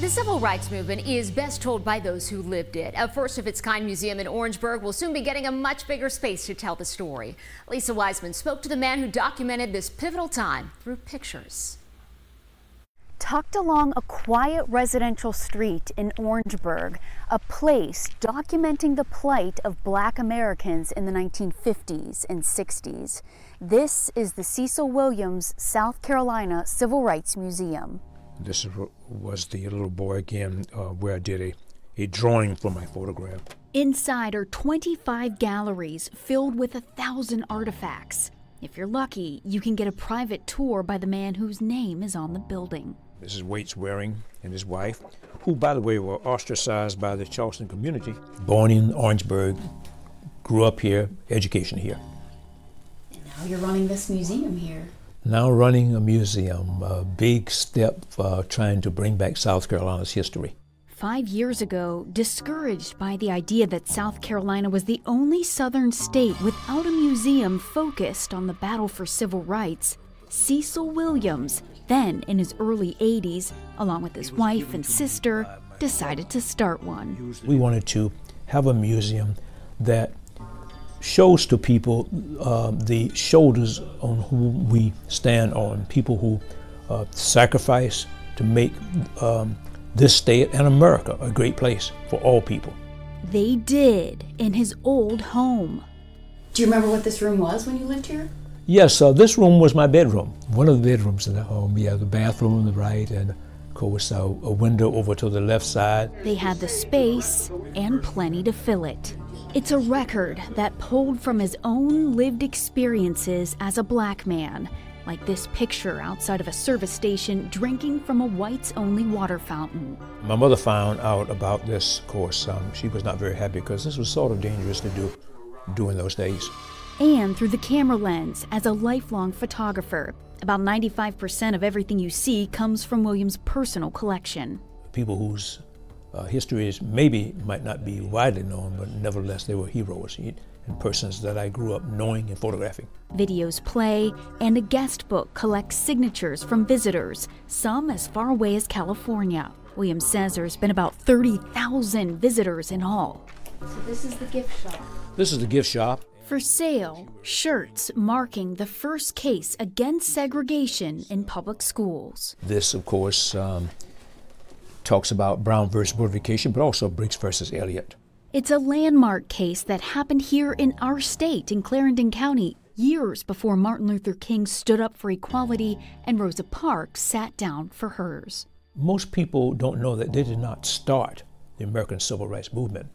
The civil rights movement is best told by those who lived it. A first-of-its-kind museum in Orangeburg will soon be getting a much bigger space to tell the story. Lisa Wiseman spoke to the man who documented this pivotal time through pictures. Tucked along a quiet residential street in Orangeburg, a place documenting the plight of Black Americans in the 1950s and 60s. This is the Cecil Williams, South Carolina Civil Rights Museum. This was the little boy again where I did a drawing for my photograph. Inside are 25 galleries filled with 1,000 artifacts. If you're lucky, you can get a private tour by the man whose name is on the building. This is Waites Waring and his wife, who, by the way, were ostracized by the Charleston community. Born in Orangeburg, grew up here, education here. And now you're running this museum here. Now running a museum, a big step trying to bring back South Carolina's history. 5 years ago, discouraged by the idea that South Carolina was the only southern state without a museum focused on the battle for civil rights, Cecil Williams, then in his early 80s, along with his wife and sister, decided to start one. We wanted to have a museum that shows to people the shoulders on whom we stand on, people who sacrifice to make this state and America a great place for all people. They did, in his old home. Do you remember what this room was when you lived here? Yes, this room was my bedroom. One of the bedrooms in the home, yeah, the bathroom on the right, and of course a window over to the left side. They had the space and plenty to fill it. It's a record that pulled from his own lived experiences as a Black man, like this picture outside of a service station drinking from a whites-only water fountain. My mother found out about this course. She was not very happy because this was sort of dangerous to do in those days. And through the camera lens as a lifelong photographer. About 95% of everything you see comes from Williams' personal collection. People whose histories might not be widely known, but nevertheless they were heroes and persons that I grew up knowing and photographing. Videos play, and a guest book collects signatures from visitors, some as far away as California. Williams says there's been about 30,000 visitors in all. So this is the gift shop. This is the gift shop. For sale, shirts marking the first case against segregation in public schools. This, of course, talks about Brown versus Board of Education, but also Briggs versus Elliott. It's a landmark case that happened here in our state, in Clarendon County, years before Martin Luther King stood up for equality and Rosa Parks sat down for hers. Most people don't know that they did not start the American Civil Rights Movement.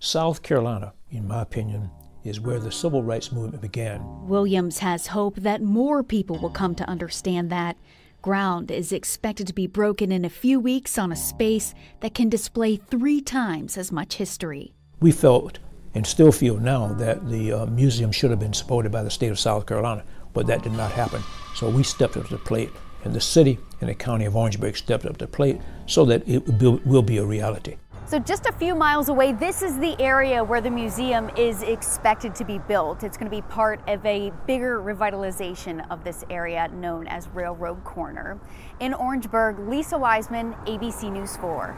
South Carolina, in my opinion, is where the Civil Rights Movement began. Williams has hope that more people will come to understand that. Ground is expected to be broken in a few weeks on a space that can display 3 times as much history. We felt, and still feel now, that the museum should have been supported by the state of South Carolina, but that did not happen. So we stepped up to the plate, and the city and the county of Orangeburg stepped up to the plate so that it will be a reality. So just a few miles away, this is the area where the museum is expected to be built. It's going to be part of a bigger revitalization of this area known as Railroad Corner. In Orangeburg, Lisa Wiseman, ABC News 4.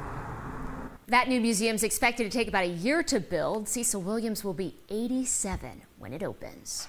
That new museum is expected to take about a year to build. Cecil Williams will be 87 when it opens.